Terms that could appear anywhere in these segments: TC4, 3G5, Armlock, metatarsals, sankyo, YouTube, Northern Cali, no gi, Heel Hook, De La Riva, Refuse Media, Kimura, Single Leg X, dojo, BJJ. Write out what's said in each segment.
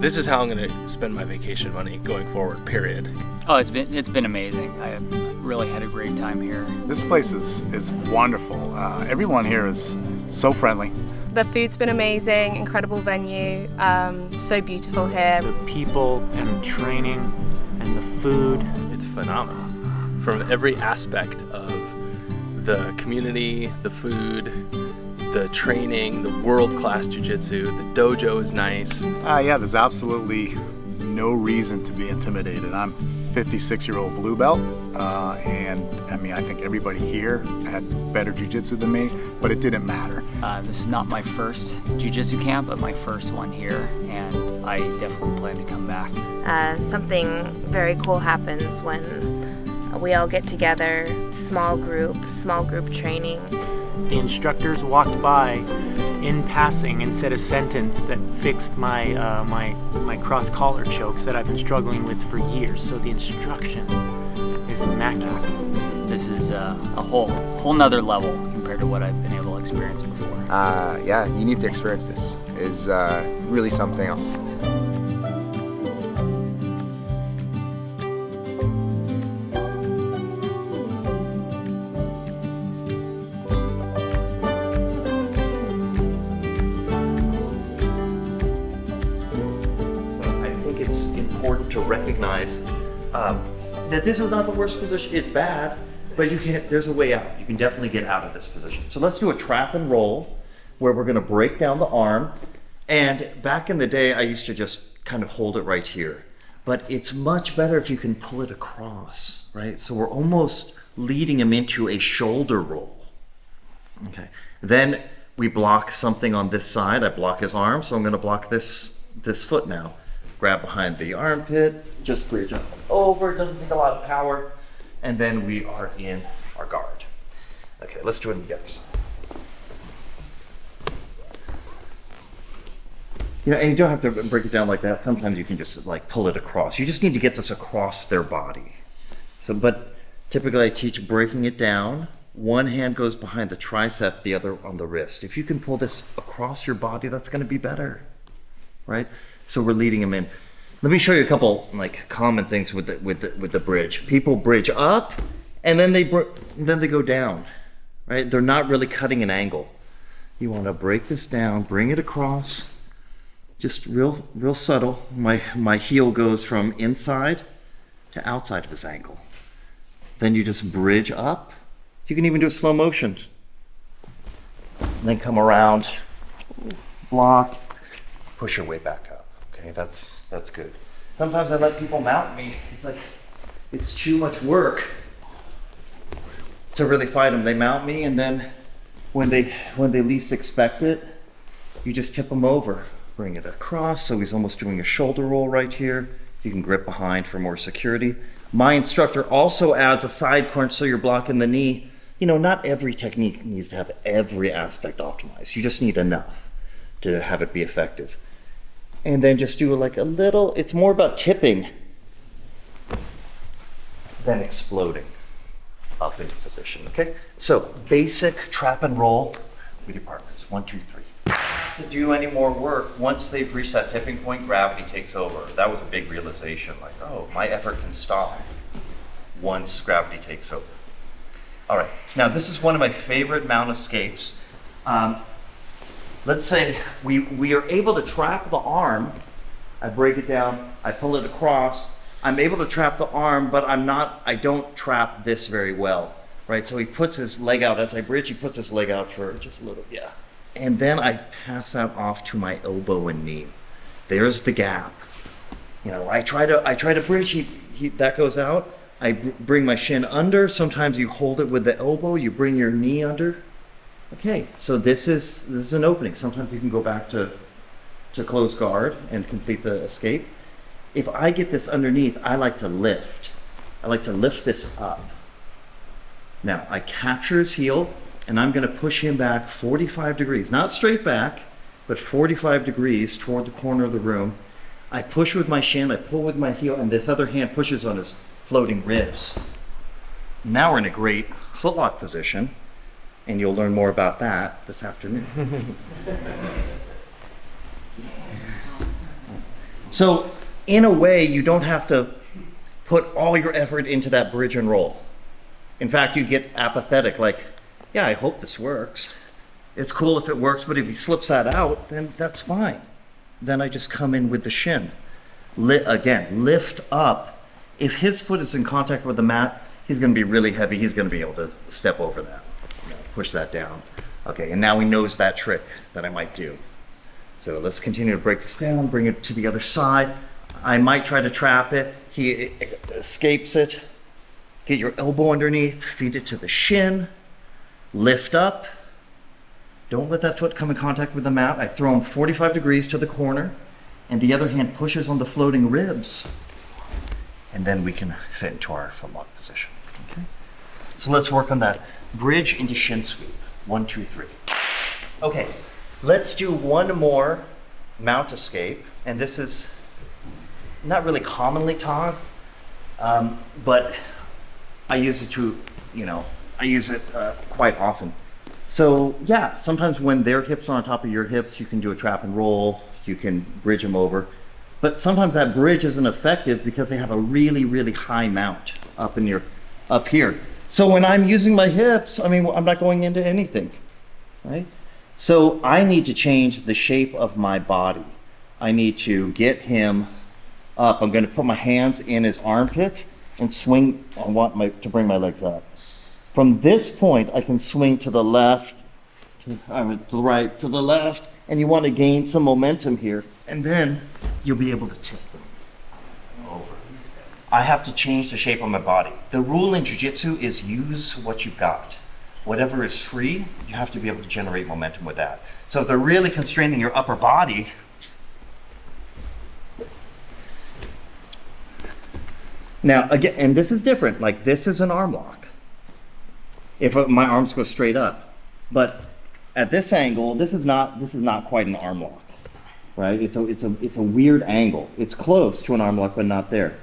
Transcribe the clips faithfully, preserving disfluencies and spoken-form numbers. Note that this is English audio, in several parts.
This is how I'm going to spend my vacation money going forward, period. Oh, it's been it's been amazing. I really had a great time here. This place is, is wonderful. Uh, everyone here is so friendly. The food's been amazing, incredible venue, um, so beautiful here. The people and the training and the food. It's phenomenal from every aspect of the community, the food, the training, the world-class jiu-jitsu, the dojo is nice. Ah, uh, yeah, there's absolutely no reason to be intimidated. I'm fifty-six-year-old blue belt, uh, and I mean, I think everybody here had better jiu-jitsu than me, but it didn't matter. Uh, this is not my first jiu-jitsu camp, but my first one here, and I definitely plan to come back. Uh, something very cool happens when we all get together, small group, small group training. The instructors walked by in passing and said a sentence that fixed my, uh, my, my cross-collar chokes that I've been struggling with for years, so the instruction is immaculate. This is uh, a whole, whole nother level compared to what I've been able to experience before. Uh, yeah, you need to experience this. It's uh, really something else. It's important to recognize um, that this is not the worst position. It's bad, but you can, there's a way out. You can definitely get out of this position. So let's do a trap and roll where we're going to break down the arm. And back in the day, I used to just kind of hold it right here. But it's much better if you can pull it across, right? So we're almost leading him into a shoulder roll. Okay. Then we block something on this side. I block his arm, so I'm going to block this, this foot now. Grab behind the armpit, just bridge up and over, it doesn't take a lot of power, and then we are in our guard. Okay, let's do it on the other side. You know, and you don't have to break it down like that. Sometimes you can just like pull it across. You just need to get this across their body. So, but typically I teach breaking it down. One hand goes behind the tricep, the other on the wrist. If you can pull this across your body, that's gonna be better, right? So we're leading them in. Let me show you a couple like common things with the, with the, with the bridge. People bridge up, and then they br then they go down, right? They're not really cutting an angle. You want to break this down, bring it across, just real real subtle. My my heel goes from inside to outside of his ankle. Then you just bridge up. You can even do a slow motion. And then come around, block, push your way back up. Okay, that's that's good. Sometimes I let people mount me. It's like, it's too much work to really fight them. They mount me, and then when they when they least expect it, you just tip them over, bring it across. So he's almost doing a shoulder roll right here. You can grip behind for more security. My instructor also adds a side crunch, so you're blocking the knee. You know, not every technique needs to have every aspect optimized. You just need enough to have it be effective. And then just do like a little, it's more about tipping than exploding up into position, okay? So basic trap and roll with your partners, one, two, three. To do any more work, once they've reached that tipping point, gravity takes over. That was a big realization, like, oh, my effort can stop once gravity takes over. All right, now this is one of my favorite mount escapes. Um, Let's say we, we are able to trap the arm. I break it down, I pull it across. I'm able to trap the arm, but I'm not, I don't trap this very well, right? So he puts his leg out, as I bridge, he puts his leg out for just a little, yeah. And then I pass that off to my elbow and knee. There's the gap. You know, I try to, I try to bridge, he, he, that goes out. I bring my shin under. Sometimes you hold it with the elbow, you bring your knee under. Okay, so this is this is an opening. Sometimes you can go back to, to close guard and complete the escape. If I get this underneath, I like to lift. I like to lift this up. Now, I capture his heel, and I'm gonna push him back forty-five degrees, not straight back, but forty-five degrees toward the corner of the room. I push with my shin, I pull with my heel, and this other hand pushes on his floating ribs. Now we're in a great footlock position. and you'll learn more about that this afternoon. So in a way, you don't have to put all your effort into that bridge and roll. In fact, you get apathetic, like, yeah, I hope this works. It's cool if it works, but if he slips that out, then that's fine. Then I just come in with the shin. Li again, lift up. If his foot is in contact with the mat, he's gonna be really heavy. He's gonna be able to step over that, push that down. Okay, and now he knows that trick that I might do. So let's continue to break this down, bring it to the other side. I might try to trap it. He escapes it. Get your elbow underneath, feed it to the shin, lift up. Don't let that foot come in contact with the mat. I throw him forty-five degrees to the corner, and the other hand pushes on the floating ribs, and then we can fit into our footlock position. Okay? So let's work on that bridge into shin sweep. One, two, three. Okay, let's do one more mount escape, and this is not really commonly taught, um, but I use it to, you know, I use it uh, quite often. So yeah, sometimes when their hips are on top of your hips, you can do a trap and roll, you can bridge them over. But sometimes that bridge isn't effective because they have a really, really high mount up in your, up here. So when I'm using my hips, I mean, I'm not going into anything, right? So I need to change the shape of my body. I need to get him up. I'm gonna put my hands in his armpits and swing. I want my, to bring my legs up. From this point, I can swing to the left, to, I mean, to the right, to the left, and you want to gain some momentum here, and then you'll be able to tip them over. I have to change the shape of my body. The rule in jiu-jitsu is use what you've got. Whatever is free, you have to be able to generate momentum with that. So if they're really constraining your upper body, now again, and this is different, like this is an arm lock. If my arms go straight up, but at this angle, this is not this is not quite an arm lock, right? It's a it's a it's a weird angle. It's close to an arm lock, but not there.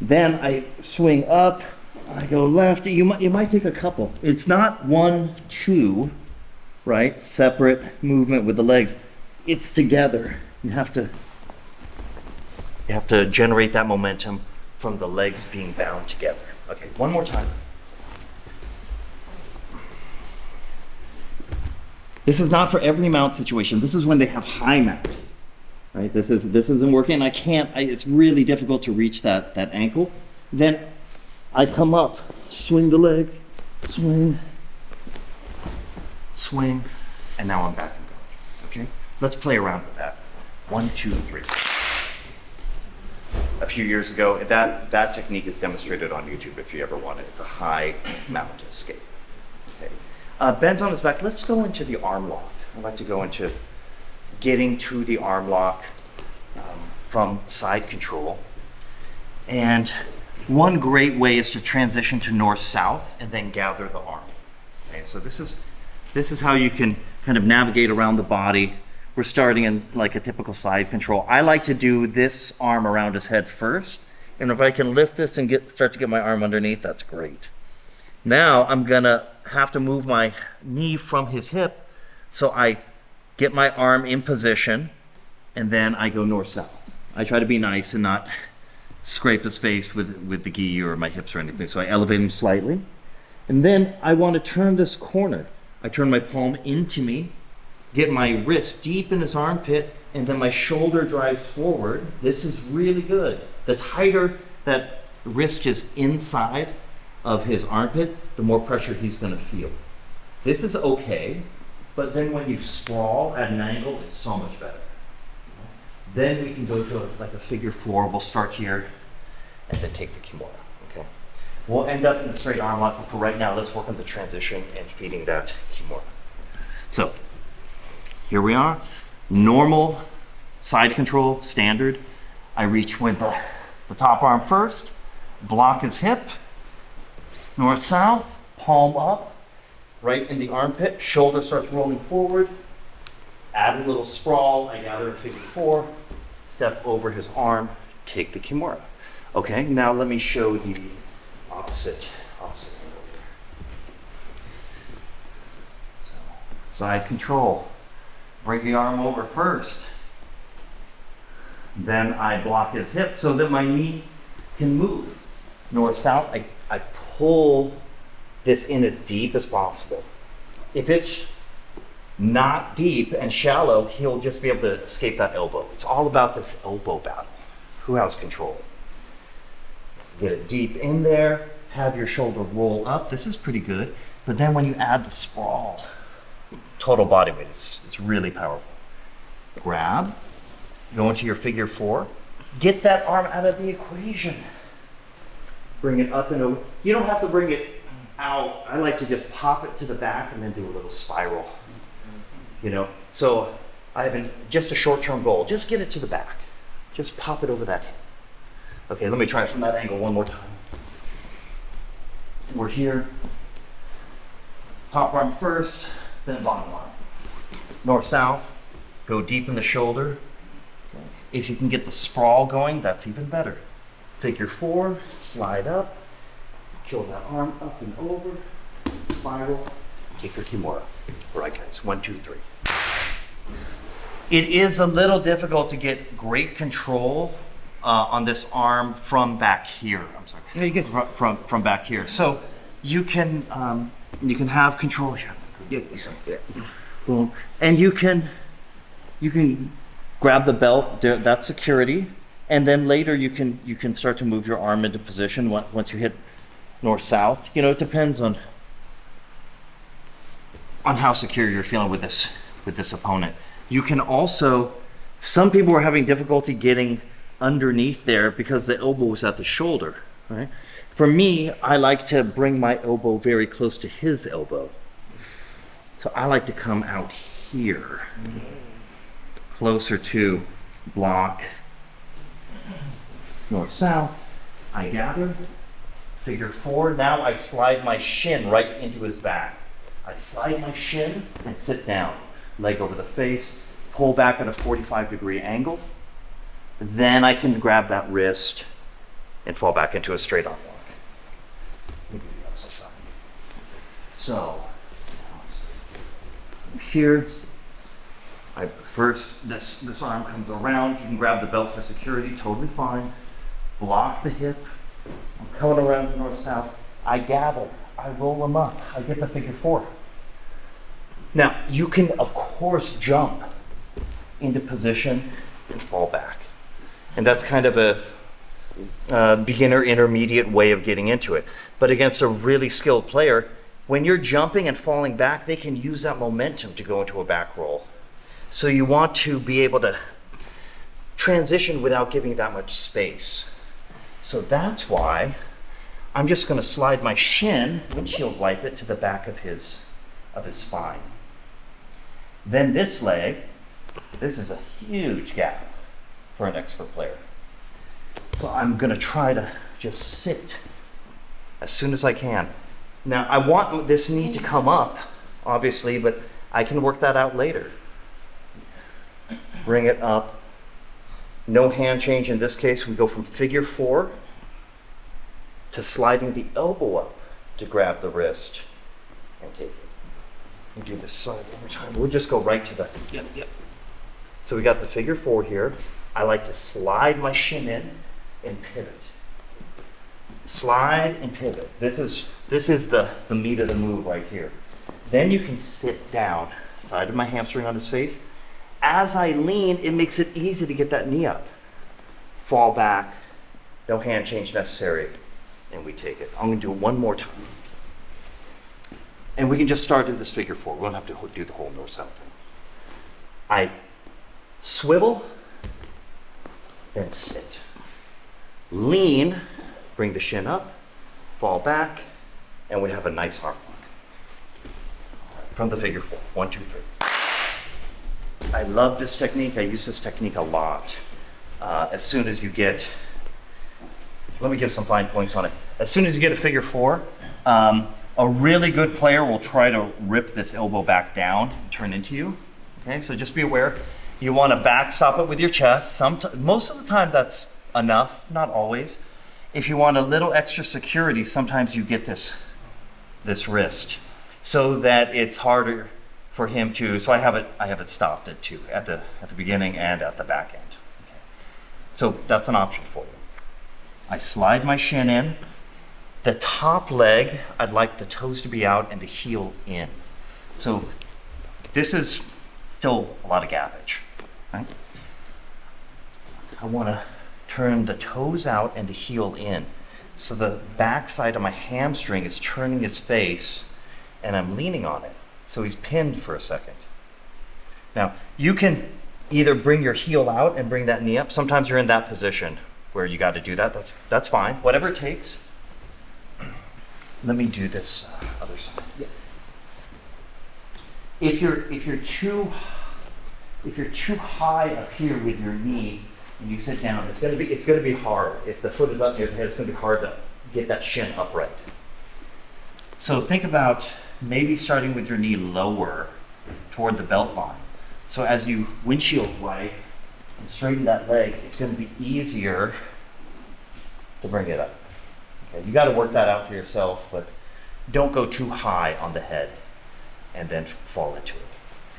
Then I swing up, I go left. You might you might take a couple. It's not one two, right? Separate movement with the legs. It's together. You have to you have to generate that momentum from the legs being bound together. Okay, one more time. This is not for every mount situation. This is when they have high mount, right? This, is, this isn't working. I can't, I, it's really difficult to reach that, that ankle. Then I come up, swing the legs, swing, swing, and now I'm back and going, okay? Let's play around with that. One, two, three. A few years ago, that, that technique is demonstrated on YouTube if you ever want it. It's a high mount escape. Uh, bends on his back. Let's go into the arm lock. I'd like to go into getting to the arm lock um, from side control. And one great way is to transition to north-south and then gather the arm. Okay, so this is, this is how you can kind of navigate around the body. We're starting in like a typical side control. I like to do this arm around his head first. And if I can lift this and get, start to get my arm underneath, that's great. Now I'm gonna have to move my knee from his hip, so I get my arm in position and then I go north-south. I try to be nice and not scrape his face with, with the gi or my hips or anything, so I elevate him slightly. And then I want to turn this corner. I turn my palm into me, get my wrist deep in his armpit, and then my shoulder drives forward. This is really good. The tighter that wrist is inside of his armpit, the more pressure he's gonna feel. This is okay, but then when you sprawl at an angle, it's so much better. Then we can go to a, like a figure four. We'll start here and then take the Kimura, okay? We'll end up in the straight arm lock, but for right now, let's work on the transition and feeding that Kimura. So, here we are. Normal side control, standard. I reach with the, the top arm first, block his hip, north-south, palm up, right in the armpit, shoulder starts rolling forward, add a little sprawl, I gather a figure four, step over his arm, take the Kimura. Okay, now let me show the opposite, opposite angle here. Side control. Bring the arm over first. Then I block his hip so that my knee can move north-south. I, I pull this in as deep as possible. If it's not deep and shallow, he'll just be able to escape that elbow. It's all about this elbow battle. Who has control? Get it deep in there, have your shoulder roll up. This is pretty good. But then when you add the sprawl, total body weight, it's, it's really powerful. Grab, go into your figure four. Get that arm out of the equation. Bring it up and over. You don't have to bring it out. I like to just pop it to the back and then do a little spiral. You know, so I have an, just a short-term goal. Just get it to the back. Just pop it over that hip. Okay, let me try it from that angle one more time. We're here. Top arm first, then bottom arm. North-south, go deep in the shoulder. If you can get the sprawl going, that's even better. Figure four, slide up, kill that arm up and over, spiral, take your Kimura. All right guys, one, two, three. It is a little difficult to get great control uh, on this arm from back here. I'm sorry. Yeah, you get from, from back here. So you can, um, you can have control here. Yeah. Boom. And you can, you can, grab the belt, that's security, and then later you can you can start to move your arm into position once you hit north-south. You know, it depends on on how secure you're feeling with this with this opponent. You can also, some people are having difficulty getting underneath there because the elbow is at the shoulder, right? For me, I like to bring my elbow very close to his elbow, so I like to come out here. Closer to block, north-south, I gather, figure four. Now I slide my shin right into his back. I slide my shin and sit down, leg over the face, pull back at a forty-five degree angle. Then I can grab that wrist and fall back into a straight arm lock. Maybe the opposite side. So, here's I, first, this, this arm comes around. You can grab the belt for security, totally fine. Block the hip. I'm coming around north-south. I gather, I roll them up. I get the figure four. Now, you can, of course, jump into position and fall back. And that's kind of a uh, beginner intermediate way of getting into it. But against a really skilled player, when you're jumping and falling back, they can use that momentum to go into a back roll. So you want to be able to transition without giving that much space. So that's why I'm just going to slide my shin, windshield wipe it, to the back of his, of his spine. Then this leg, this is a huge gap for an expert player. So I'm going to try to just sit as soon as I can. Now I want this knee to come up, obviously, but I can work that out later. Bring it up. No hand change in this case. We go from figure four to sliding the elbow up to grab the wrist and take it. We do this side one more time. We'll just go right to the. Yep, yep. So we got the figure four here. I like to slide my shin in and pivot. Slide and pivot. This is this is the the meat of the move right here. Then you can sit down. Side of my hamstring on his face. As I lean, it makes it easy to get that knee up. Fall back, no hand change necessary, and we take it. I'm gonna do it one more time. And we can just start in this figure four. We don't have to do the whole north-south thing. I swivel, then sit. Lean, bring the shin up, fall back, and we have a nice arm lock. From the figure four, one, two, three. I love this technique. I use this technique a lot. Uh, as soon as you get, let me give some fine points on it. As soon as you get a figure four, um, a really good player will try to rip this elbow back down and turn into you. Okay, so just be aware. You want to backstop it with your chest. Some most of the time that's enough, not always. If you want a little extra security, sometimes you get this, this wrist so that it's harder for him to, so I have it, I have it stopped at two, at the, at the beginning and at the back end. Okay. So that's an option for you. I slide my shin in. The top leg, I'd like the toes to be out and the heel in. So this is still a lot of gappage, right? I want to turn the toes out and the heel in. So the back side of my hamstring is turning his face and I'm leaning on it. So he's pinned for a second. Now, you can either bring your heel out and bring that knee up. Sometimes you're in that position where you got to do that. That's, that's fine. Whatever it takes. Let me do this uh, other side. Yeah. If you're if you're too if you're too high up here with your knee and you sit down, it's gonna be it's gonna be hard. If the foot is up near the head, it's gonna be hard to get that shin upright. So think about maybe starting with your knee lower toward the belt line. So as you windshield wipe and straighten that leg, it's gonna be easier to bring it up. Okay, you gotta work that out for yourself, but don't go too high on the head and then fall into it.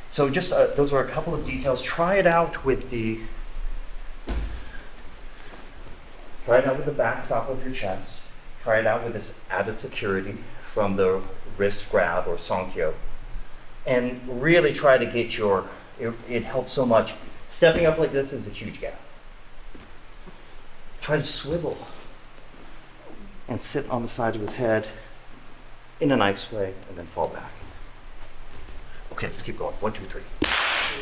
So just uh, those are a couple of details. Try it out with the try it out with the backstop of your chest. Try it out with this added security from the wrist grab or sankyo, and really try to get your. It, it helps so much. Stepping up like this is a huge gap. Try to swivel and sit on the side of his head in a nice way, and then fall back. Okay, let's keep going. One, two, three.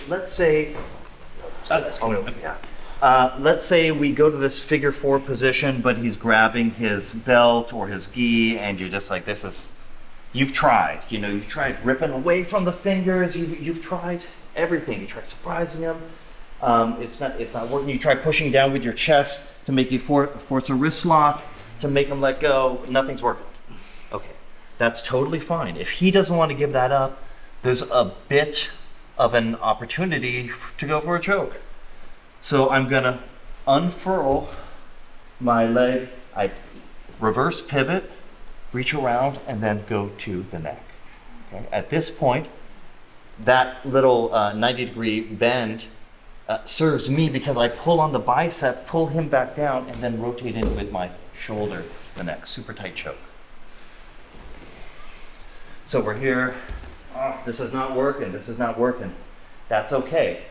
Let's say, oh, that's cool. Yeah. Uh, let's say we go to this figure four position, but he's grabbing his belt or his gi, and you're just like, this is, you've tried, you know, you've tried ripping away from the fingers, you've, you've tried everything. You try surprising him. Um, it's not, it's not working. You try pushing down with your chest to make you for, force a wrist lock, to make him let go. Nothing's working. Okay, that's totally fine. If he doesn't want to give that up, there's a bit of an opportunity to go for a choke. So I'm gonna unfurl my leg, I reverse pivot, reach around, and then go to the neck. Okay. At this point, that little uh, ninety degree bend uh, serves me because I pull on the bicep, pull him back down, and then rotate in with my shoulder, the neck, super tight choke. So we're here. Oh, this is not working, this is not working. That's okay.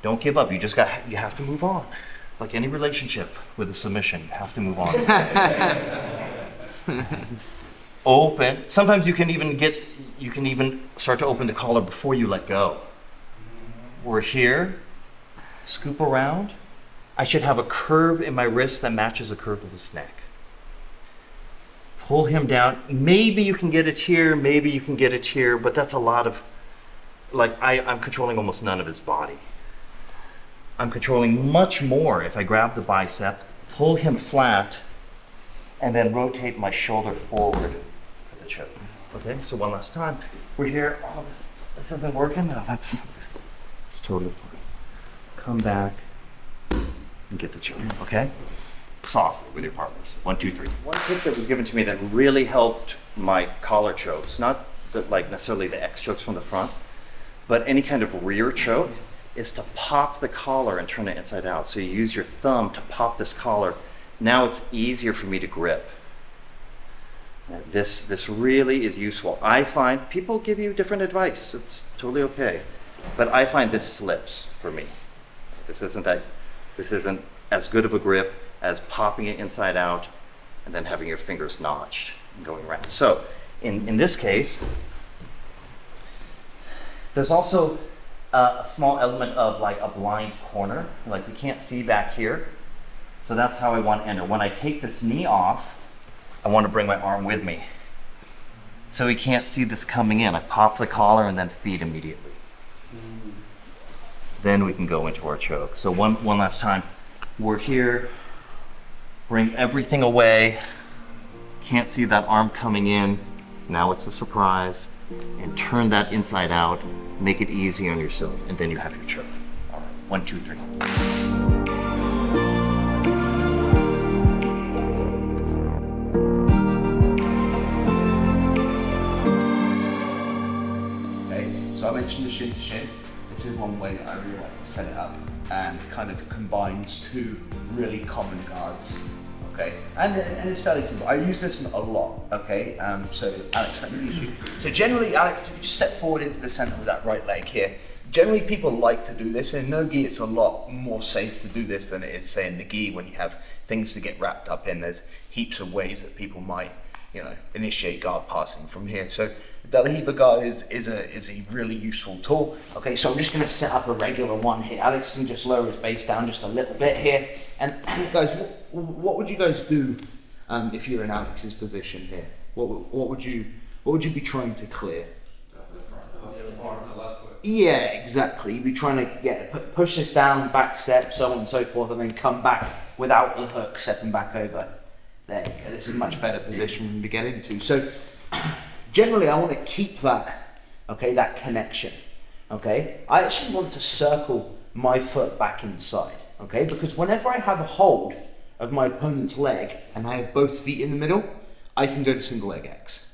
Don't give up. You just got, you have to move on. Like any relationship with a submission, you have to move on. Open. Sometimes you can even get, you can even start to open the collar before you let go. We're here, scoop around. I should have a curve in my wrist that matches the curve of his neck. Pull him down. Maybe you can get it here, maybe you can get it here, but that's a lot of, like I, I'm controlling almost none of his body. I'm controlling much more if I grab the bicep, pull him flat, and then rotate my shoulder forward for the choke. Okay, so one last time. We're here, oh, this, this isn't working. No, that's, that's totally fine. Come back and get the choke, okay? Softly with your partners. One, two, three. One tip that was given to me that really helped my collar chokes, not the, like necessarily the X chokes from the front, but any kind of rear choke, is to pop the collar and turn it inside out. So you use your thumb to pop this collar. Now it's easier for me to grip. Now this, this really is useful. I find people give you different advice. It's totally okay. But I find this slips for me. This isn't that, this isn't as good of a grip as popping it inside out and then having your fingers notched and going around. So in, in this case, there's also uh, a small element of like a blind corner, like we can't see back here. So that's how I want to enter. When I take this knee off, I want to bring my arm with me. So he can't see this coming in. I pop the collar and then feed immediately. Mm. Then we can go into our choke. So one, one last time, we're here. Bring everything away. Can't see that arm coming in. Now it's a surprise. And turn that inside out. Make it easy on yourself. And then you have your choke. All right, one, two, three. Okay, so I mentioned to shin to shin. This is one way that I really like to set it up, and it kind of combines two really common guards. Okay, and, and it's fairly simple. I use this a lot. Okay, um, so Alex, let me use you. So generally, Alex, if you just step forward into the center of that right leg here, generally people like to do this. In no gi, it's a lot more safe to do this than it is, say, in the gi, when you have things to get wrapped up in. There's heaps of ways that people might, you know, initiate guard passing from here. So De La Riva guard is is a is a really useful tool. Okay, so I'm just going to set up a regular one here. Alex can just lower his base down just a little bit here, and guys. What would you guys do um, if you were in Alex's position here? What, what would you what would you be trying to clear? Yeah, exactly. You'd be trying to yeah, push this down, back step, so on and so forth, and then come back without the hook, stepping back over. There you go. This is a much better position to get into. So generally, I want to keep that, okay, that connection. Okay, I actually want to circle my foot back inside. Okay, because whenever I have a hold of my opponent's leg and I have both feet in the middle, I can go to single leg X.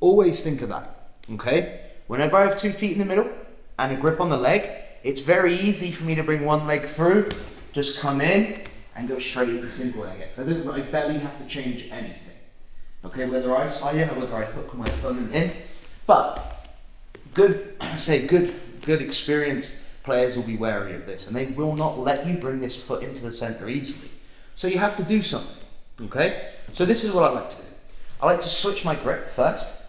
Always think of that, okay? Whenever I have two feet in the middle and a grip on the leg, it's very easy for me to bring one leg through, just come in and go straight into single leg X. I don't, I barely have to change anything. Okay, whether I side in or whether I hook my opponent in, but good, I say good, good experienced players will be wary of this, and they will not let you bring this foot into the center easily. So you have to do something, okay? So this is what I like to do. I like to switch my grip first,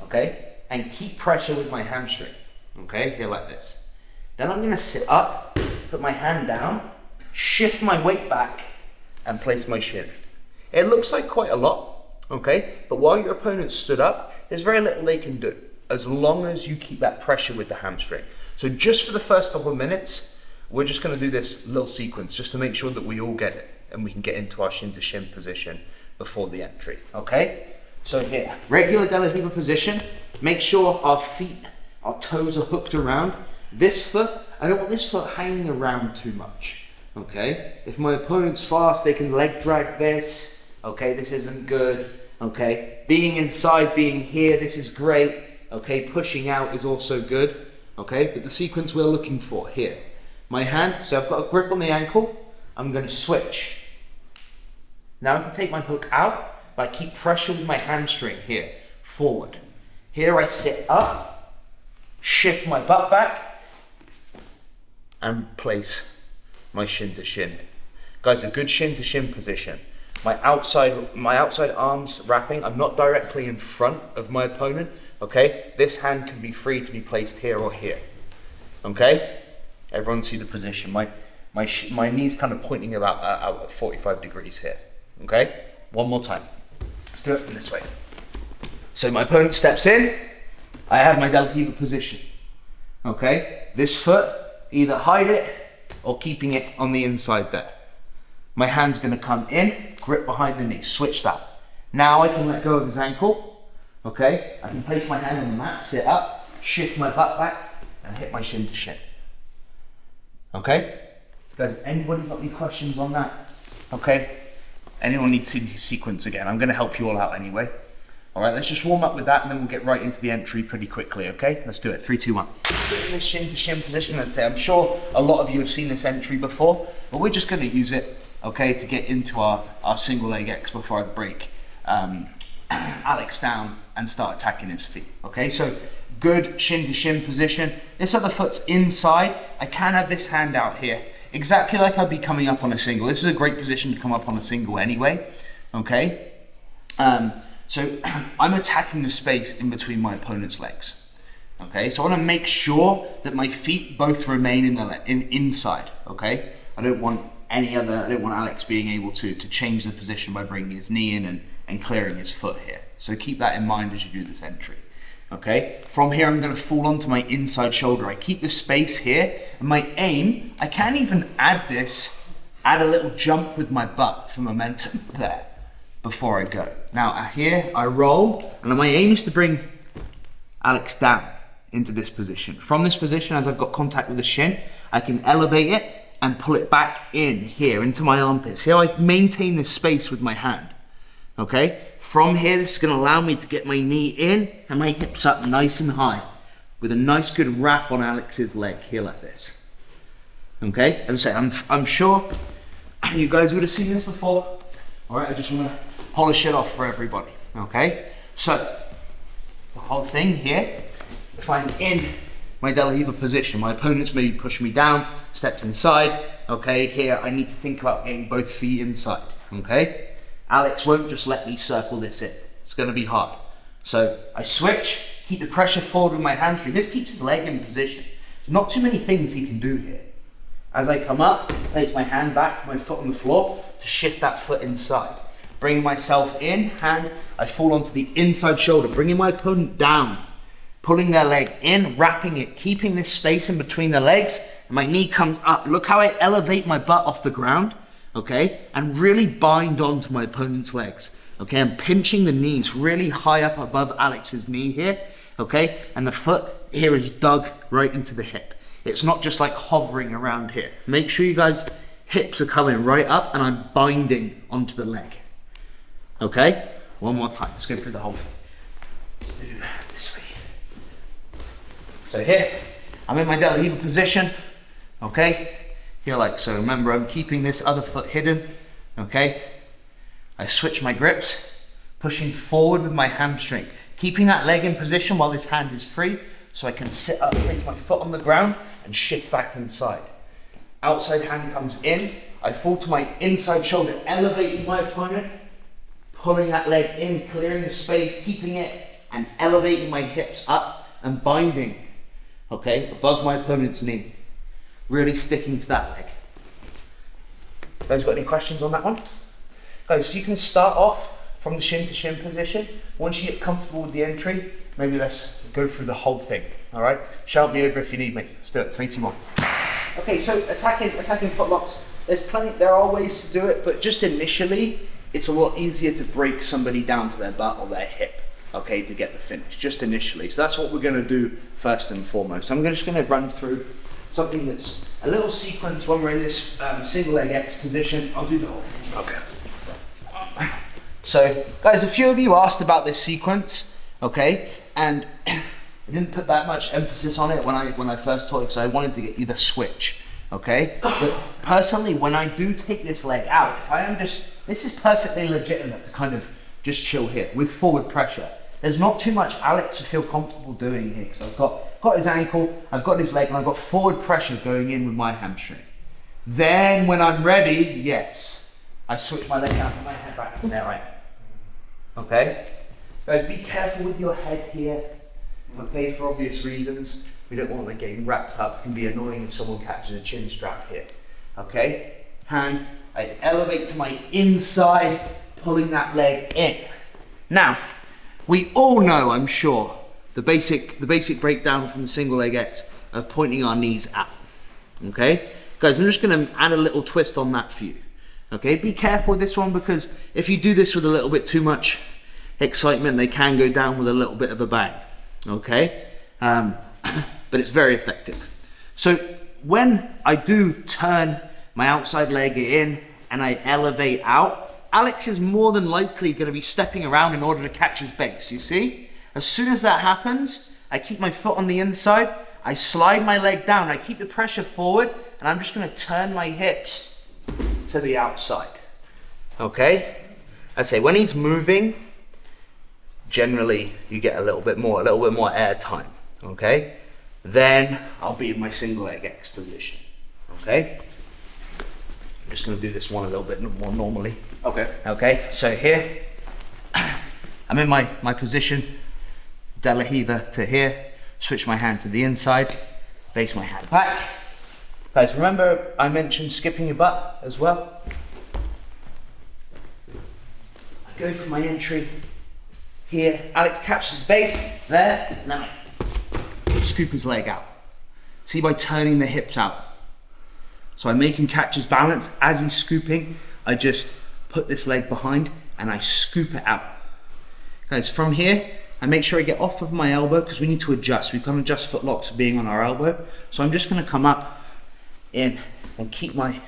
okay? And keep pressure with my hamstring, okay? Here like this. Then I'm gonna sit up, put my hand down, shift my weight back, and place my shin. It looks like quite a lot, okay? But while your opponent stood up, there's very little they can do, as long as you keep that pressure with the hamstring. So just for the first couple of minutes, we're just gonna do this little sequence just to make sure that we all get it, and we can get into our shin to shin position before the entry, okay? So here, regular De La Riva position, make sure our feet, our toes are hooked around. This foot, I don't want this foot hanging around too much, okay? If my opponent's fast, they can leg drag this, okay? This isn't good, okay? Being inside, being here, this is great, okay? Pushing out is also good, okay? But the sequence we're looking for here, my hand, so I've got a grip on the ankle, I'm going to switch. Now I can take my hook out, but I keep pressure with my hamstring here, forward. Here I sit up, shift my butt back, and place my shin to shin. Guys, a good shin to shin position. My outside, my outside arms wrapping, I'm not directly in front of my opponent, okay? This hand can be free to be placed here or here, okay? Everyone see the position. My, My, sh my knee's kind of pointing about uh, out at forty-five degrees here, okay? One more time. Let's do it from this way. So my opponent steps in, I have my De La Riva position, okay? This foot, either hide it or keeping it on the inside there. My hand's gonna come in, grip behind the knee, switch that. Now I can let go of his ankle, okay? I can place my hand on the mat, sit up, shift my butt back, and hit my shin to shin, okay? Guys, anybody got any questions on that? Okay. Anyone need to see the sequence again? I'm going to help you all out anyway. All right, let's just warm up with that, and then we'll get right into the entry pretty quickly, okay? Let's do it. Three, two, one. In this shin to shin position, let's say, I'm sure a lot of you have seen this entry before, but we're just going to use it, okay, to get into our, our single leg X before I break um, Alex down and start attacking his feet, okay? So good shin to shin position. This other foot's inside. I can have this hand out here. Exactly like I'd be coming up on a single. This is a great position to come up on a single anyway, okay? Um, so I'm attacking the space in between my opponent's legs, okay? So I wanna make sure that my feet both remain in the in, inside, okay? I don't want any other, I don't want Alex being able to, to change the position by bringing his knee in and, and clearing his foot here. So keep that in mind as you do this entry. Okay, from here I'm gonna fall onto my inside shoulder. I keep the space here, and my aim, I can even add this, add a little jump with my butt for momentum there, before I go. Now here, I roll, and my aim is to bring Alex down into this position. From this position, as I've got contact with the shin, I can elevate it and pull it back in here, into my armpit. See how I maintain this space with my hand, okay? From here, this is going to allow me to get my knee in and my hips up nice and high. with a nice good wrap on Alex's leg here like this. Okay, and so I'm, I'm sure you guys would have seen this before. All right, I just want to polish it off for everybody. Okay, so the whole thing here, if I'm in my De La Riva position, my opponent's maybe pushing me down, stepped inside. Okay, here I need to think about getting both feet inside. Okay, Alex won't just let me circle this in. It's going to be hard. So I switch, keep the pressure forward with my hamstring. This keeps his leg in position. There's not too many things he can do here. As I come up, place my hand back, my foot on the floor to shift that foot inside. Bringing myself in, hand, I fall onto the inside shoulder, bringing my opponent down, pulling their leg in, wrapping it, keeping this space in between the legs. And my knee comes up. Look how I elevate my butt off the ground, okay? And really bind onto my opponent's legs. Okay, I'm pinching the knees really high up above Alex's knee here, okay? And the foot here is dug right into the hip. It's not just like hovering around here. Make sure you guys' hips are coming right up and I'm binding onto the leg. Okay, one more time. Let's go through the whole thing. Let's do this way. So here, I'm in my De La Riva position, okay? Here like so. Remember, I'm keeping this other foot hidden, okay? I switch my grips, pushing forward with my hamstring, keeping that leg in position while this hand is free so I can sit up, place my foot on the ground and shift back inside. Outside hand comes in, I fall to my inside shoulder, elevating my opponent, pulling that leg in, clearing the space, keeping it and elevating my hips up and binding, okay, above my opponent's knee, really sticking to that leg. You guys got any questions on that one? Okay, so you can start off from the shin to shin position. Once you get comfortable with the entry, maybe let's go through the whole thing, all right? Shout me over if you need me. Let's do it, three, two, one. Okay, so attacking, attacking foot locks. There's plenty, there are ways to do it, but just initially, it's a lot easier to break somebody down to their butt or their hip, okay, to get the finish, just initially. So that's what we're gonna do first and foremost. I'm just gonna run through something that's a little sequence when we're in this um, single leg X position. I'll do the whole thing. Okay. So guys, a few of you asked about this sequence, okay? And I didn't put that much emphasis on it when I, when I first taught it, because I wanted to get you the switch, okay? But personally, when I do take this leg out, if I am just, this is perfectly legitimate to kind of just chill here with forward pressure. There's not too much Alex to feel comfortable doing here, because I've got, got his ankle, I've got his leg, and I've got forward pressure going in with my hamstring. Then when I'm ready, yes. I switch my leg out and my head back, and there I am. Okay? Guys, be careful with your head here, okay, for obvious reasons. We don't want it getting wrapped up. It can be annoying if someone catches a chin strap here. Okay? Hand, I elevate to my inside, pulling that leg in. Now, we all know, I'm sure, the basic, the basic breakdown from the single leg X of pointing our knees out. Okay? Guys, I'm just gonna add a little twist on that for you. Okay, be careful with this one, because if you do this with a little bit too much excitement, they can go down with a little bit of a bang, okay? Um, but it's very effective. So when I do turn my outside leg in and I elevate out, Alex is more than likely gonna be stepping around in order to catch his base, you see? As soon as that happens, I keep my foot on the inside, I slide my leg down, I keep the pressure forward, and I'm just gonna turn my hips to the outside, okay? I say when he's moving, generally you get a little bit more, a little bit more air time, okay? Then I'll be in my single leg X position, okay? I'm just gonna do this one a little bit more normally. Okay. Okay, so here, I'm in my, my position, De La Riva to here, switch my hand to the inside, base my hand back. Guys, remember I mentioned skipping your butt as well? I go for my entry here. Alex catches his base there, and then I scoop his leg out. See, by turning the hips out. So I make him catch his balance. As he's scooping, I just put this leg behind and I scoop it out. Guys, from here, I make sure I get off of my elbow, because we need to adjust. We can't adjust foot locks being on our elbow. So I'm just gonna come up in and keep my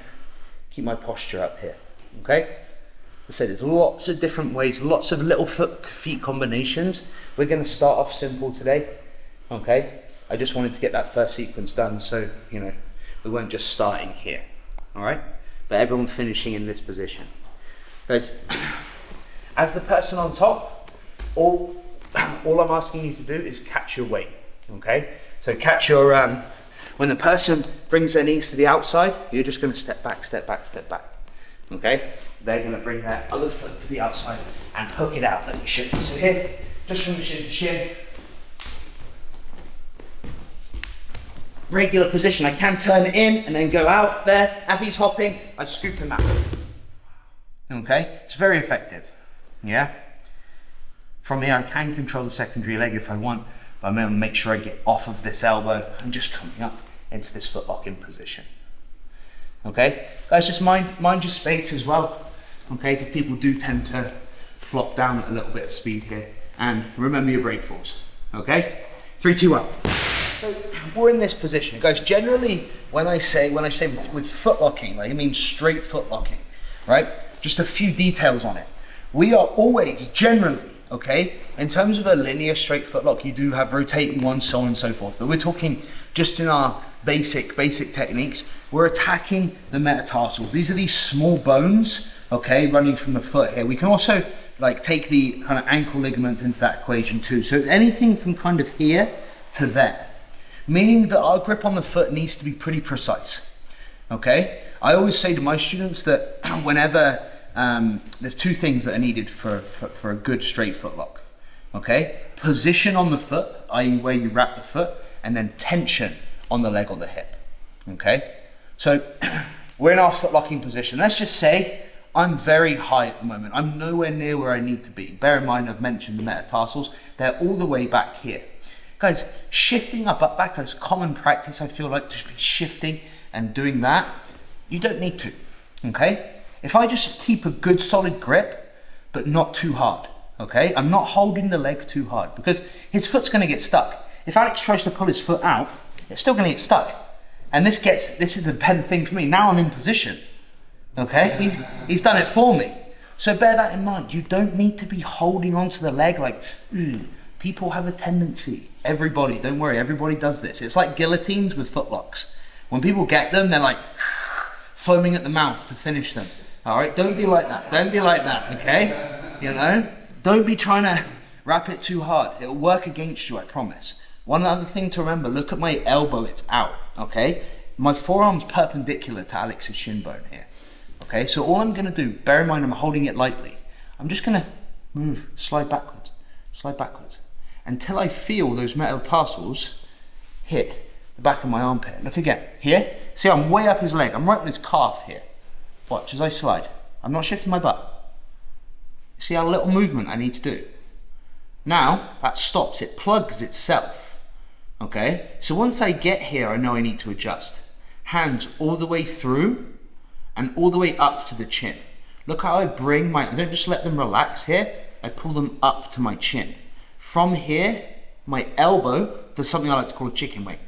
keep my posture up here, okay? As I said, there's lots of different ways, lots of little foot feet combinations. We're going to start off simple today, okay? I just wanted to get that first sequence done, so you know, we weren't just starting here, all right? But everyone finishing in this position. Guys, as the person on top, all, all I'm asking you to do is catch your weight, okay? So catch your, um, when the person brings their knees to the outside, you're just gonna step back, step back, step back, okay? They're gonna bring their other foot to the outside and hook it out like you should. So here, just from the shin to shin, regular position. I can turn it in and then go out there. As he's hopping, I scoop him out. Okay, it's very effective, yeah? From here, I can control the secondary leg if I want, but I'm gonna make sure I get off of this elbow and just coming up into this foot locking position. Okay, guys, just mind, mind your space as well, okay? Because people do tend to flop down at a little bit of speed here. And remember your brake force, okay? Three, two, one. So we're in this position. Guys, generally, when I say, when I say with, with foot locking, like I mean straight foot locking, right? Just a few details on it. We are always generally, okay, in terms of a linear straight foot lock, you do have rotating ones, so on and so forth. But we're talking just in our basic, basic techniques, we're attacking the metatarsals. These are these small bones, okay, running from the foot here. We can also like take the kind of ankle ligaments into that equation too. So anything from kind of here to there, meaning that our grip on the foot needs to be pretty precise, okay? I always say to my students that whenever, Um, there's two things that are needed for, for, for a good straight foot lock, okay? Position on the foot, that is where you wrap the foot, and then tension on the leg or the hip, okay? So we're in our foot locking position. Let's just say I'm very high at the moment. I'm nowhere near where I need to be. Bear in mind, I've mentioned the metatarsals. They're all the way back here. Guys, shifting up, up, back is common practice. I feel like just be shifting and doing that. You don't need to, okay? If I just keep a good solid grip, but not too hard, okay? I'm not holding the leg too hard because his foot's gonna get stuck. If Alex tries to pull his foot out, it's still gonna get stuck. And this gets, this is a pen thing for me. Now I'm in position, okay? He's, he's done it for me. So bear that in mind. You don't need to be holding onto the leg like, mm. People have a tendency, everybody, don't worry, everybody does this. It's like guillotines with foot locks. When people get them, they're like foaming at the mouth to finish them. All right, don't be like that, don't be like that, okay? You know, don't be trying to wrap it too hard. It'll work against you, I promise. One other thing to remember, look at my elbow, it's out, okay? My forearm's perpendicular to Alex's shin bone here, okay? So all I'm gonna do, bear in mind I'm holding it lightly, I'm just gonna move, slide backwards, slide backwards, until I feel those metatarsals hit the back of my armpit. Look again, here, see I'm way up his leg, I'm right on his calf here. Watch as I slide. I'm not shifting my butt. See how little movement I need to do. Now that stops, it plugs itself. Okay, so once I get here, I know I need to adjust. Hands all the way through and all the way up to the chin. Look how I bring my, I don't just let them relax here, I pull them up to my chin. From here, my elbow does something I like to call a chicken wing.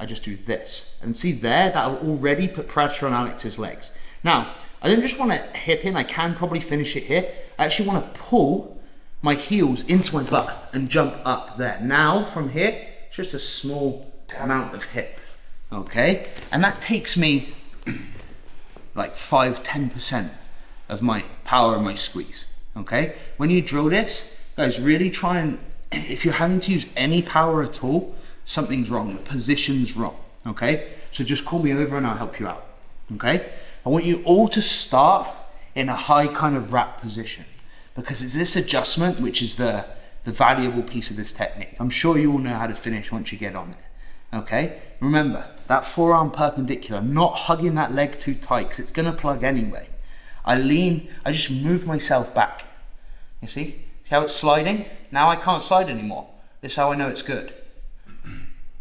I just do this. And see there, that'll already put pressure on Alex's legs. Now, I don't just want to hip in, I can probably finish it here. I actually want to pull my heels into my butt and jump up there. Now, from here, just a small amount of hip, okay? And that takes me like five, ten percent of my power and my squeeze, okay? When you drill this, guys, really try and, if you're having to use any power at all, something's wrong, the position's wrong, okay? So just call me over and I'll help you out, okay? I want you all to start in a high kind of wrap position because it's this adjustment which is the, the valuable piece of this technique. I'm sure you all know how to finish once you get on it, okay? Remember, that forearm perpendicular, not hugging that leg too tight because it's gonna plug anyway. I lean, I just move myself back. You see? See how it's sliding? Now I can't slide anymore. This is how I know it's good.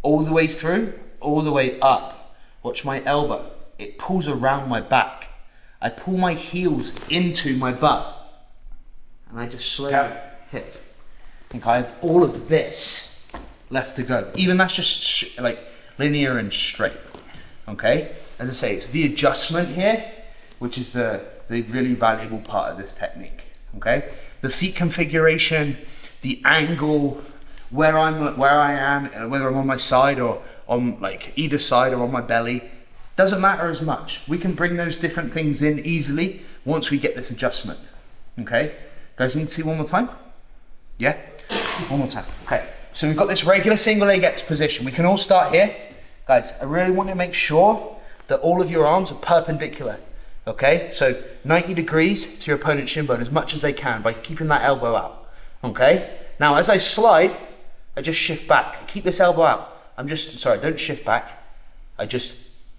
All the way through, all the way up. Watch my elbow. It pulls around my back. I pull my heels into my butt and I just slowly hip. I think I have all of this left to go. Even that's just like linear and straight, okay? As I say, it's the adjustment here, which is the, the really valuable part of this technique, okay? The feet configuration, the angle, where I'm, where I am, whether I'm on my side or on like either side or on my belly, doesn't matter as much. We can bring those different things in easily once we get this adjustment. Okay, guys, need to see one more time? Yeah, one more time. Okay, so we've got this regular single leg X position. We can all start here. Guys, I really want to make sure that all of your arms are perpendicular. Okay, so ninety degrees to your opponent's shin bone as much as they can by keeping that elbow out. Okay, now as I slide, I just shift back. I keep this elbow out. I'm just, sorry, don't shift back. I just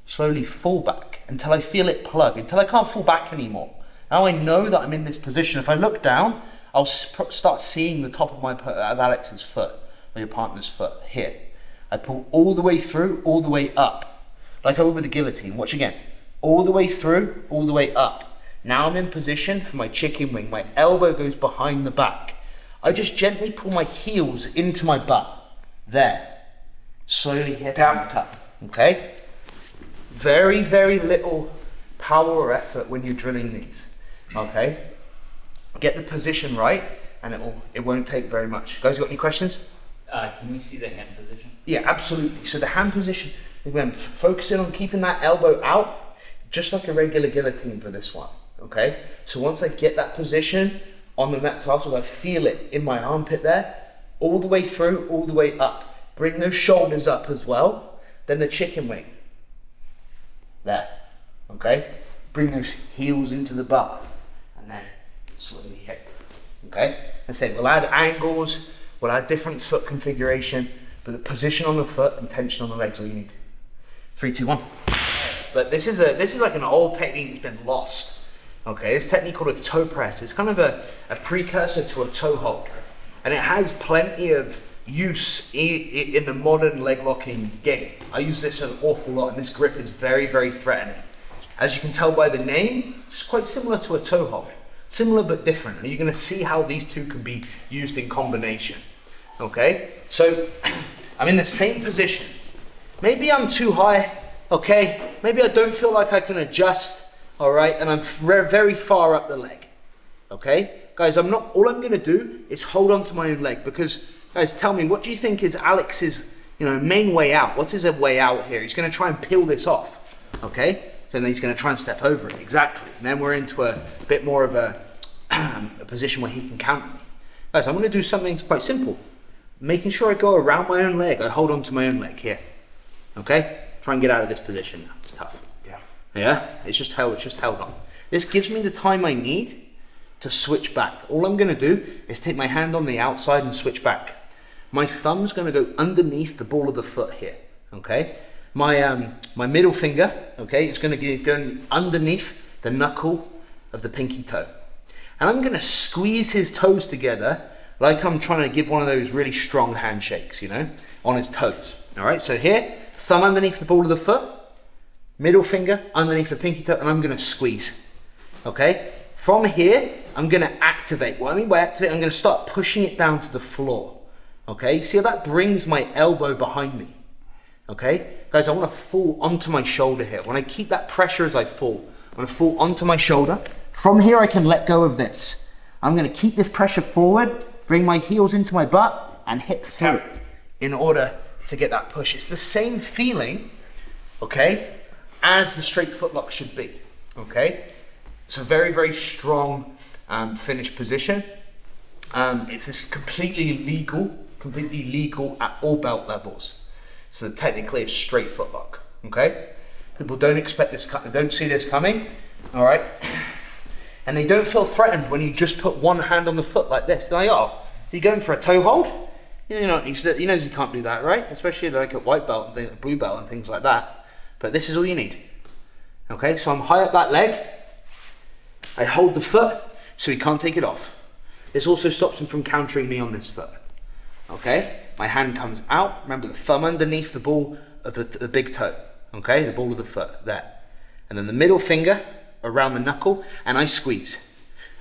slowly fall back until I feel it plug, until I can't fall back anymore. Now I know that I'm in this position. If I look down, I'll start seeing the top of my of Alex's foot, or your partner's foot here. I pull all the way through, all the way up, like I would with the guillotine. Watch again. All the way through, all the way up. Now I'm in position for my chicken wing. My elbow goes behind the back. I just gently pull my heels into my butt. There. Slowly hit down cup, okay? Very, very little power or effort when you're drilling these, okay? Get the position right, and it will, it won't take very much. Guys, you got any questions? Uh, can we see the hand position? Yeah, absolutely. So the hand position, again, focusing on keeping that elbow out, just like a regular guillotine for this one, okay? So once I get that position on the metatarsals, I feel it in my armpit there, all the way through, all the way up. Bring those shoulders up as well, then the chicken wing. There, okay? Bring those heels into the butt, and then slowly hip, okay? I said, we'll add angles, we'll add different foot configuration, but the position on the foot and tension on the legs are all you need. Three, two, one. But this is a this is like an old technique that's been lost, okay? This technique called a toe press. It's kind of a, a precursor to a toe hold, and it has plenty of use in the modern leg locking game. I use this an awful lot, and this grip is very, very threatening. As you can tell by the name, it's quite similar to a toe hold. Similar but different, and you're going to see how these two can be used in combination. Okay, so I'm in the same position. Maybe I'm too high, okay? Maybe I don't feel like I can adjust, all right? And I'm very far up the leg, okay? Guys, I'm not, all I'm going to do is hold on to my own leg because, guys, tell me, what do you think is Alex's, you know, main way out? What's his way out here? He's going to try and peel this off, okay? So then he's going to try and step over it, exactly. And then we're into a bit more of a, a position where he can counter me. Guys, I'm going to do something quite simple. Making sure I go around my own leg. I hold on to my own leg here, okay? Try and get out of this position now. It's tough. Yeah. Yeah? It's just held, it's just held on. This gives me the time I need to switch back. All I'm going to do is take my hand on the outside and switch back. My thumb's going to go underneath the ball of the foot here, okay? My, um, my middle finger, okay, it's going to go underneath the knuckle of the pinky toe. And I'm going to squeeze his toes together like I'm trying to give one of those really strong handshakes, you know, on his toes. All right, so here, thumb underneath the ball of the foot, middle finger underneath the pinky toe, and I'm going to squeeze, okay? From here, I'm going to activate. What I mean by activate, I'm going to start pushing it down to the floor, okay? See how that brings my elbow behind me. Okay, guys, I want to fall onto my shoulder here. When I keep that pressure as I fall, I'm going to fall onto my shoulder. From here, I can let go of this. I'm going to keep this pressure forward, bring my heels into my butt, and hip through in order to get that push. It's the same feeling, okay, as the straight footlock should be, okay? It's a very, very strong um, finish position. Um, it's this completely legal, completely legal at all belt levels. So technically a straight footlock, okay? People don't expect this, don't see this coming, all right? And they don't feel threatened when you just put one hand on the foot like this. They're like, oh, is he going for a toe hold? You know, he's, he knows he can't do that, right? Especially like a white belt, and things, blue belt and things like that. But this is all you need, okay? So I'm high up that leg. I hold the foot so he can't take it off. This also stops him from countering me on this foot, okay? My hand comes out, remember the thumb underneath the ball of the, the big toe, okay? The ball of the foot, there. And then the middle finger around the knuckle, and I squeeze.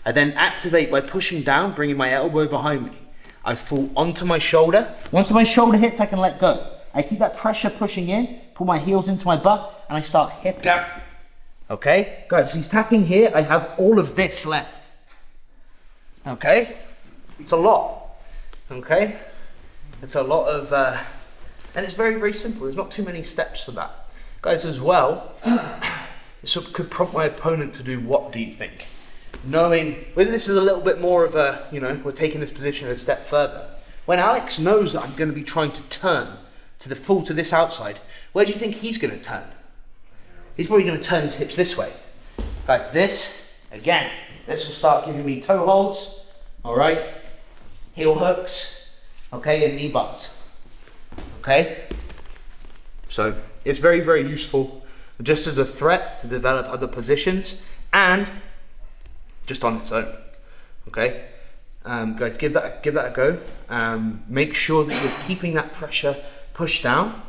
I then activate by pushing down, bringing my elbow behind me. I fall onto my shoulder. Once my shoulder hits, I can let go. I keep that pressure pushing in, pull my heels into my butt, and I start hip tap. Okay, guys, so he's tapping here. I have all of this left, okay? It's a lot, okay? It's a lot of, uh, and it's very, very simple. There's not too many steps for that. Guys, as well, it could prompt my opponent to do what do you think? Knowing whether this is a little bit more of a, you know, we're taking this position a step further. When Alex knows that I'm going to be trying to turn to the full to this outside, where do you think he's going to turn? He's probably going to turn his hips this way. Guys, this, again, this will start giving me toe holds, all right? Heel hooks, okay, and knee bars, okay? So it's very, very useful, just as a threat to develop other positions and just on its own, okay? Um, guys, give that, give that a go. Um, make sure that you're keeping that pressure pushed down,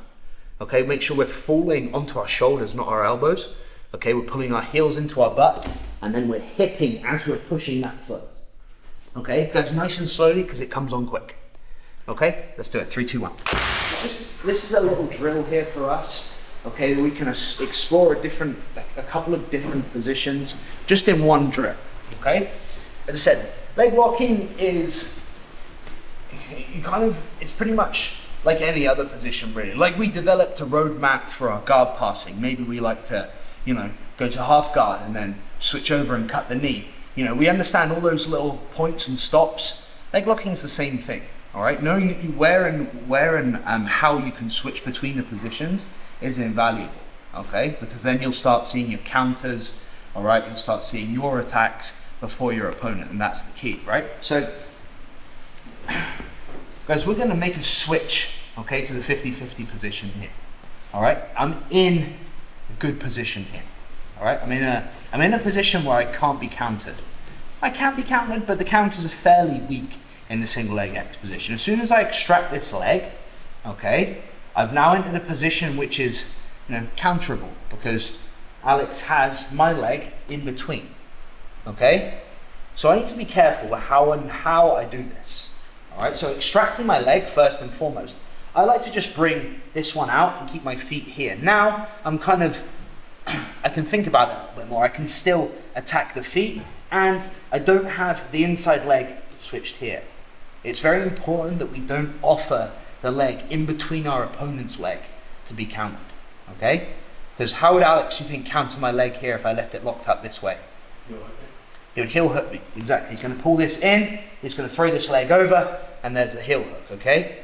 okay? Make sure we're falling onto our shoulders, not our elbows. Okay, we're pulling our heels into our butt and then we're hipping as we're pushing that foot. Okay, it goes nice and slowly because it comes on quick. Okay, let's do it, three, two, one. This, this is a little drill here for us. Okay, we can explore a different, like a couple of different positions just in one drill, okay? As I said, leg locking is, you kind of, it's pretty much like any other position really. Like we developed a roadmap for our guard passing. Maybe we like to, you know, go to half guard and then switch over and cut the knee. You know, we understand all those little points and stops. Leg locking is the same thing, all right? Knowing that you where and where and um, how you can switch between the positions is invaluable, okay? Because then you'll start seeing your counters, all right? You'll start seeing your attacks before your opponent, and that's the key, right? So, guys, we're gonna make a switch, okay, to the fifty fifty position here, all right? I'm in good position here, all right? I'm in a, I'm in a position where I can't be countered. I can't be countered, but the counters are fairly weak in the single leg X position. As soon as I extract this leg, okay, I've now entered a position which is, you know, counterable because Alex has my leg in between, okay? So I need to be careful with how and how I do this, all right? So extracting my leg first and foremost, I like to just bring this one out and keep my feet here. Now I'm kind of, I can think about it a little bit more. I can still attack the feet and I don't have the inside leg switched here. It's very important that we don't offer the leg in between our opponent's leg to be countered, okay? Because how would Alex, you think, counter my leg here if I left it locked up this way? He would heel hook me, exactly. He's gonna pull this in, he's gonna throw this leg over and there's the heel hook, okay?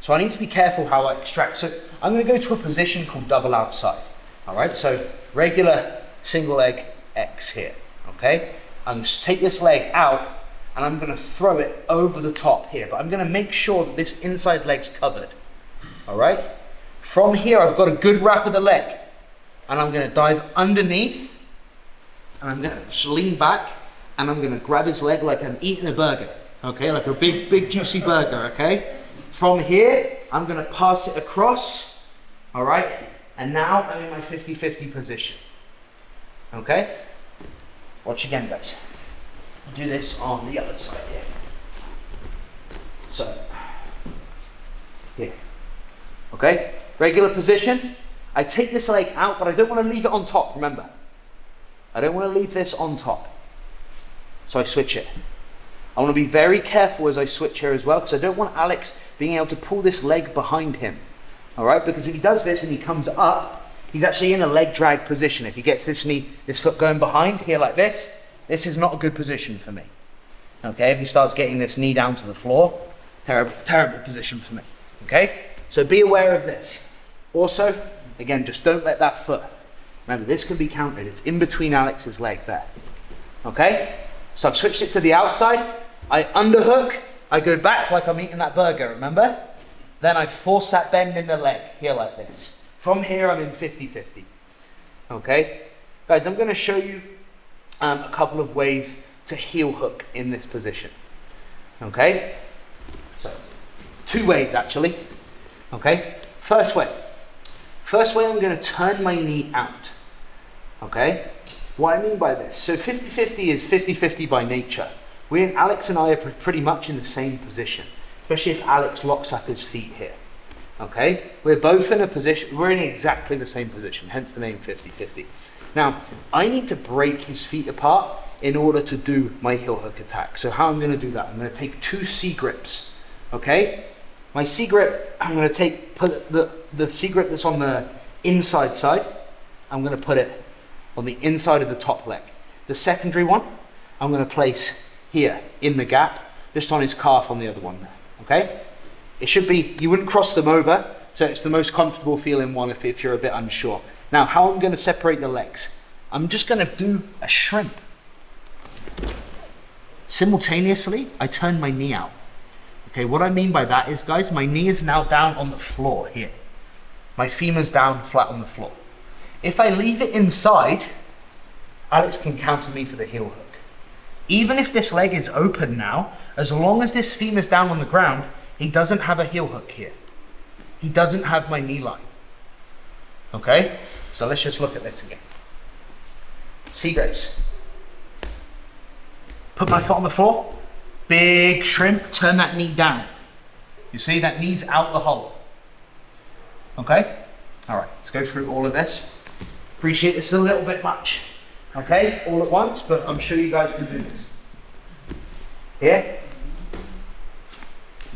So I need to be careful how I extract. So I'm gonna go to a position called double outside. All right, so regular single leg X here, okay? I'm gonna take this leg out and I'm gonna throw it over the top here, but I'm gonna make sure that this inside leg's covered, all right? From here, I've got a good wrap of the leg and I'm gonna dive underneath and I'm gonna just lean back and I'm gonna grab his leg like I'm eating a burger, okay? Like a big, big juicy burger, okay? From here, I'm gonna pass it across, all right? And now I'm in my fifty fifty position, okay? Watch again, guys. I'll do this on the other side here. So, here, okay? Regular position. I take this leg out, but I don't wanna leave it on top, remember? I don't wanna leave this on top. So I switch it. I wanna be very careful as I switch here as well, because I don't want Alex being able to pull this leg behind him, all right? Because if he does this and he comes up, he's actually in a leg drag position. If he gets this knee, this foot going behind here like this, this is not a good position for me, okay? If he starts getting this knee down to the floor, terrible, terrible position for me, okay? So be aware of this. Also, again, just don't let that foot, remember this can be countered. It's in between Alex's leg there, okay? So I've switched it to the outside. I underhook. I go back like I'm eating that burger, remember? Then I force that bend in the leg here like this. From here, I'm in fifty fifty, okay? Guys, I'm gonna show you um, a couple of ways to heel hook in this position, okay? So, two ways actually, okay? First way, first way I'm gonna turn my knee out, okay? What I mean by this, so fifty fifty is fifty fifty by nature. We, Alex and I are pretty much in the same position, especially if Alex locks up his feet here, okay? We're both in a position, we're in exactly the same position, hence the name fifty fifty. Now, I need to break his feet apart in order to do my heel hook attack. So how I'm gonna do that, I'm gonna take two C grips, okay? My C grip, I'm going to take put the, the C grip that's on the inside side, I'm going to put it on the inside of the top leg. The secondary one, I'm going to place here in the gap, just on his calf on the other one there, okay? It should be, you wouldn't cross them over, so it's the most comfortable feeling one if, if you're a bit unsure. Now, how I'm going to separate the legs, I'm just going to do a shrimp. Simultaneously, I turn my knee out. Okay, what I mean by that is, guys, my knee is now down on the floor here. My femur's down flat on the floor. If I leave it inside, Alex can counter me for the heel hook. Even if this leg is open now, as long as this femur's down on the ground, he doesn't have a heel hook here. He doesn't have my knee line. Okay, so let's just look at this again. See, guys. Put my foot on the floor. Big shrimp, turn that knee down. You see, that knee's out the hole. Okay, all right, let's go through all of this. Appreciate this is a little bit much. Okay, all at once, but I'm sure you guys can do this. Here.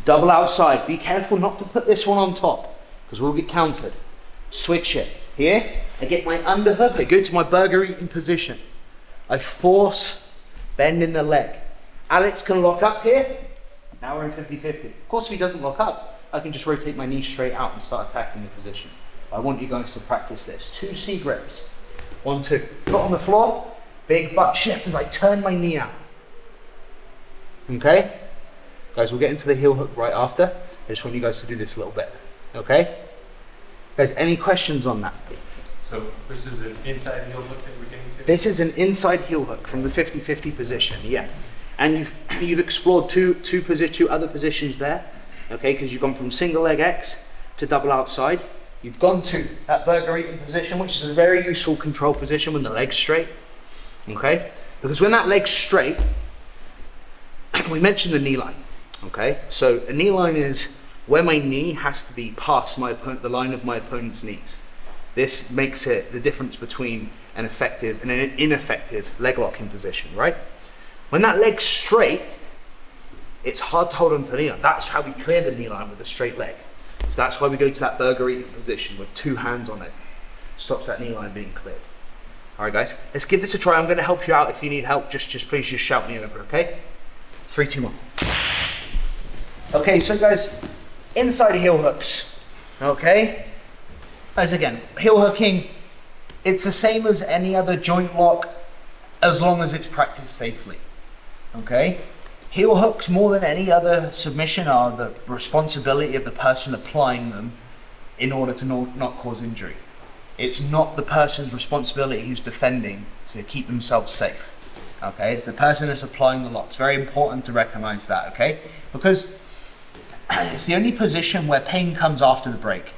Double outside. Be careful not to put this one on top, because we'll get countered. Switch it. Here, I get my underhook. I go to my burger eating position. I force bend in the leg. Alex can lock up here. Now we're in fifty fifty. Of course, if he doesn't lock up, I can just rotate my knee straight out and start attacking the position. I want you guys to practice this. Two C grips. One, two. Foot on the floor. Big butt shift as I turn my knee out. Okay? Guys, we'll get into the heel hook right after. I just want you guys to do this a little bit. Okay? Guys, any questions on that? So this is an inside heel hook that we're getting to? This is an inside heel hook from the fifty fifty position, yeah. And you've, you've explored two, two, posi two other positions there, okay? Because you've gone from single leg X to double outside. You've gone to that burger eating position, which is a very useful control position when the leg's straight, okay? Because when that leg's straight, we mentioned the knee line, okay? So a knee line is where my knee has to be past my opponent, the line of my opponent's knees. This makes it the difference between an effective and an ineffective leg locking position, right? When that leg's straight, it's hard to hold onto the knee line. That's how we clear the knee line with a straight leg. So that's why we go to that burger eating position with two hands on it. Stops that knee line being cleared. All right, guys, let's give this a try. I'm going to help you out if you need help. Just, just please just shout me over, okay? Three, two, one. Okay, so guys, inside heel hooks, okay? Guys, again, heel hooking, it's the same as any other joint lock as long as it's practiced safely, okay? Heel hooks, more than any other submission, are the responsibility of the person applying them in order to not, not cause injury. It's not the person's responsibility who's defending to keep themselves safe, okay? It's the person that's applying the lock. It's very important to recognize that, okay? Because it's the only position where pain comes after the break,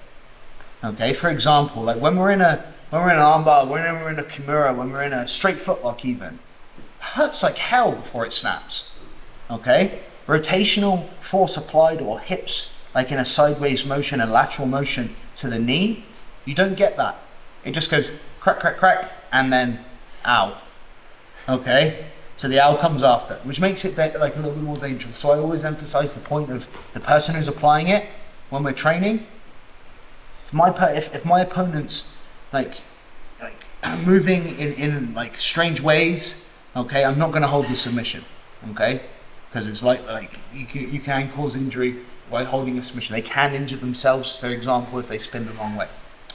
okay? For example, like when we're in a, when we're in an armbar, when we're in a Kimura, when we're in a straight footlock even, it hurts like hell before it snaps. Okay, rotational force applied or hips, like in a sideways motion and lateral motion to the knee, you don't get that. It just goes crack, crack, crack, and then ow. Okay, so the ow comes after, which makes it like a little bit more dangerous. So I always emphasize the point of the person who's applying it when we're training. If my, if, if my opponent's like, like moving in, in like strange ways, okay, I'm not gonna hold the submission, okay? Because it's like, like you, can, you can cause injury by holding a submission. They can injure themselves, for example, if they spin the wrong way.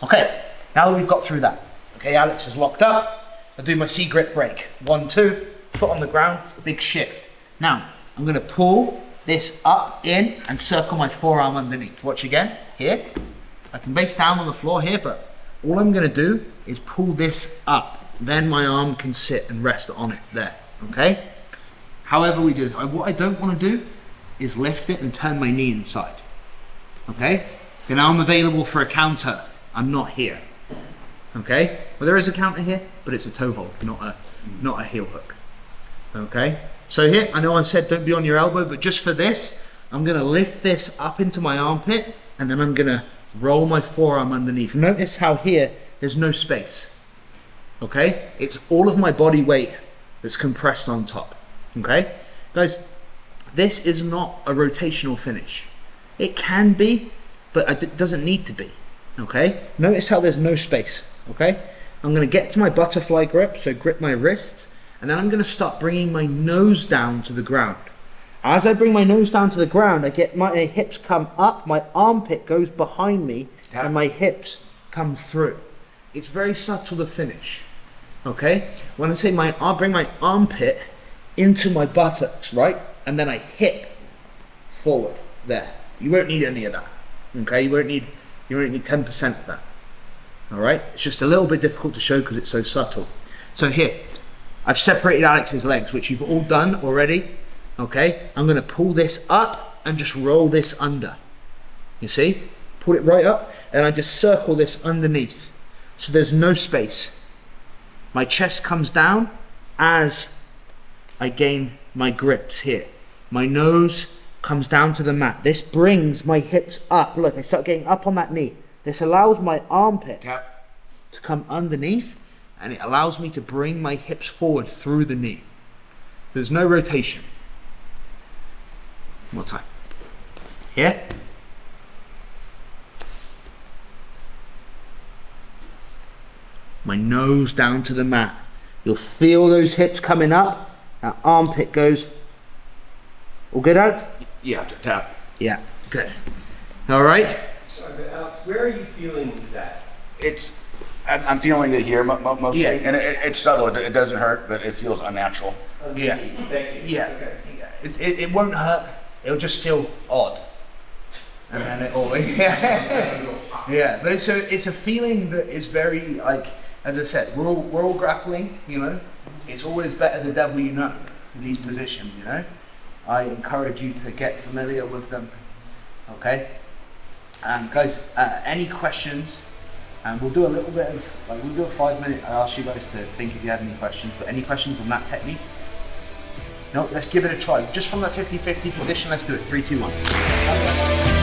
Okay, now that we've got through that, okay, Alex is locked up. I do my C grip break. One, two, foot on the ground, big shift. Now, I'm gonna pull this up, in, and circle my forearm underneath. Watch again, here. I can base down on the floor here, but all I'm gonna do is pull this up. Then my arm can sit and rest on it there, okay? However we do this, I, what I don't want to do is lift it and turn my knee inside, okay? Okay, now I'm available for a counter. I'm not here, okay? Well, there is a counter here, but it's a toe hold, not a, not a heel hook, okay? So here, I know I said don't be on your elbow, but just for this, I'm gonna lift this up into my armpit, and then I'm gonna roll my forearm underneath. Notice how here, there's no space, okay? It's all of my body weight that's compressed on top. Okay, guys, this is not a rotational finish. It can be, but it doesn't need to be, okay? Notice how there's no space, okay? I'm gonna get to my butterfly grip, so grip my wrists, and then I'm gonna start bringing my nose down to the ground. As I bring my nose down to the ground, I get my, my hips come up, my armpit goes behind me, and my hips come through. It's very subtle to finish, okay? When I say my, I'll bring my armpit into my buttocks, right? And then I hip forward there. You won't need any of that, okay? You won't need, you won't need ten percent of that, all right? It's just a little bit difficult to show because it's so subtle. So here, I've separated Alex's legs, which you've all done already, okay? I'm gonna pull this up and just roll this under, you see? Pull it right up, and I just circle this underneath, so there's no space. My chest comes down as I gain my grips here. My nose comes down to the mat. This brings my hips up. Look, I start getting up on that knee. This allows my armpit to come underneath, and it allows me to bring my hips forward through the knee. So there's no rotation. One more time. Here. My nose down to the mat. You'll feel those hips coming up. That armpit goes. All good, Alex? Yeah, tap. Yeah, good. All right. So, Alex, where are you feeling that? It's, I'm feeling it here mostly, yeah. And it, it's subtle. It doesn't hurt, but it feels unnatural. Okay. Yeah. Thank you. Yeah. Okay. Yeah. It, it, it won't hurt. It'll just feel odd. And then it always. Yeah. Yeah. But it's a, it's a feeling that is very, like, as I said, we're all, we're all grappling, you know. It's always better the devil you know in these positions, you know. I encourage you to get familiar with them, okay? And um, guys, uh, any questions? And um, we'll do a little bit of, like we'll do a five minute, I asked you guys to think if you had any questions, but any questions on that technique? No, let's give it a try. Just from that fifty fifty position, let's do it, three, two, one.